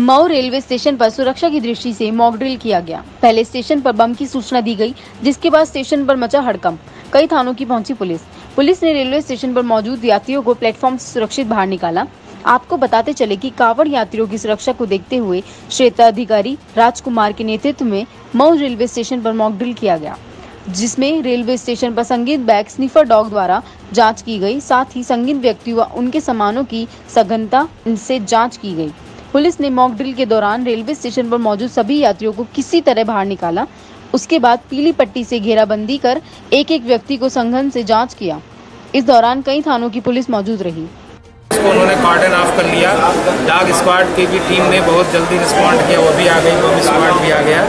Mau railway station पर सुरक्षा की दृष्टि से मॉक ड्रिल किया गया। पहले स्टेशन पर बम की सूचना दी गई, जिसके बाद स्टेशन पर मचा हड़कंप। कई थानों की पहुंची पुलिस ने रेलवे स्टेशन पर मौजूद यात्रियों को प्लेटफॉर्म से सुरक्षित बाहर निकाला। आपको बताते चले कि कावड़ यात्रियों की सुरक्षा को देखते हुए क्षेत्राधिकारी राजकुमार के नेतृत्व में मऊ रेलवे स्टेशन पर मॉक ड्रिल किया गया, जिसमें रेलवे स्टेशन पर संदिग्ध बैग स्निफर डॉग द्वारा जाँच की गयी। साथ ही संदिग्ध व्यक्ति व उनके सामानों की सघनता से जाँच की गयी। पुलिस ने मॉक ड्रिल के दौरान रेलवे स्टेशन पर मौजूद सभी यात्रियों को किसी तरह बाहर निकाला। उसके बाद पीली पट्टी से घेराबंदी कर एक एक व्यक्ति को संघन से जांच किया। इस दौरान कई थानों की पुलिस मौजूद रही। उन्होंने कार्डन ऑफ कर लिया। डाग स्क्वाड की भी टीम ने बहुत जल्दी रिस्पॉन्ड किया, वो भी आ गई, बम स्क्वाड भी आ गया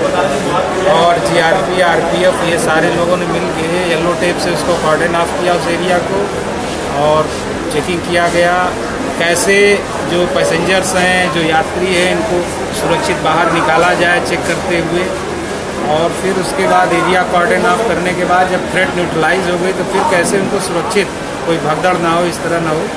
और जीआरपी, आरपीएफ ये सारे लोगों ने मिल के येलो टेप से उसको कार्डन ऑफ किया उस एरिया को और चेकिंग किया गया। कैसे जो पैसेंजर्स हैं, जो यात्री हैं, इनको सुरक्षित बाहर निकाला जाए चेक करते हुए। और फिर उसके बाद एरिया कॉर्डन ऑफ करने के बाद जब थ्रेट न्यूट्रलाइज हो गई तो फिर कैसे उनको सुरक्षित, कोई भगदड़ ना हो, इस तरह ना हो,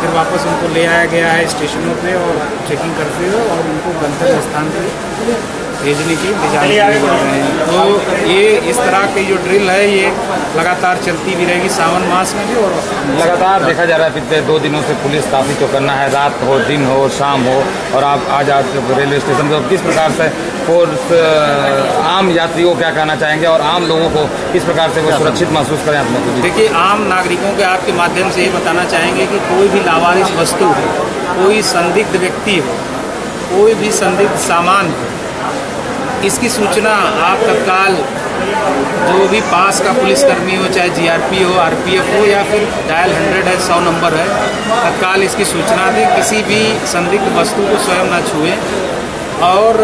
फिर वापस उनको ले आया गया है स्टेशनों पे और चेकिंग करते हुए और उनको गंतव्य स्थान पर भेजने की निजात कर रहे हैं। तो ये इस तरह की जो ड्रिल है ये लगातार चलती भी रहेगी सावन मास में भी और लगातार देखा जा रहा है। पिछले 2 दिनों से पुलिस काफ़ी चौकन्ना है, रात हो, दिन हो, शाम हो और आप आज रेलवे स्टेशन पर किस प्रकार से फोर्स, आम यात्रियों को क्या कहना चाहेंगे और आम लोगों को किस प्रकार से वो सुरक्षित महसूस करें अपने? देखिए, आम नागरिकों के आपके माध्यम से ये बताना चाहेंगे कि कोई भी लावारिस वस्तु हो, कोई संदिग्ध व्यक्ति हो, कोई भी संदिग्ध सामान हो, इसकी सूचना आप तत्काल जो भी पास का पुलिसकर्मी हो, चाहे जीआरपी हो, आरपीएफ हो या फिर डायल 100 है, 100 नंबर है, तत्काल इसकी सूचना दें। किसी भी संदिग्ध वस्तु को स्वयं ना छुएं और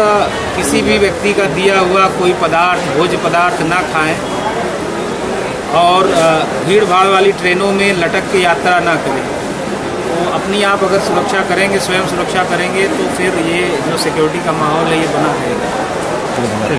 किसी भी व्यक्ति का दिया हुआ कोई पदार्थ, भोज्य पदार्थ ना खाएं और भीड़ भाड़ वाली ट्रेनों में लटक के यात्रा ना करें। तो अपनी आप अगर सुरक्षा करेंगे, स्वयं सुरक्षा करेंगे तो फिर ये जो सिक्योरिटी का माहौल है ये बना रहेगा।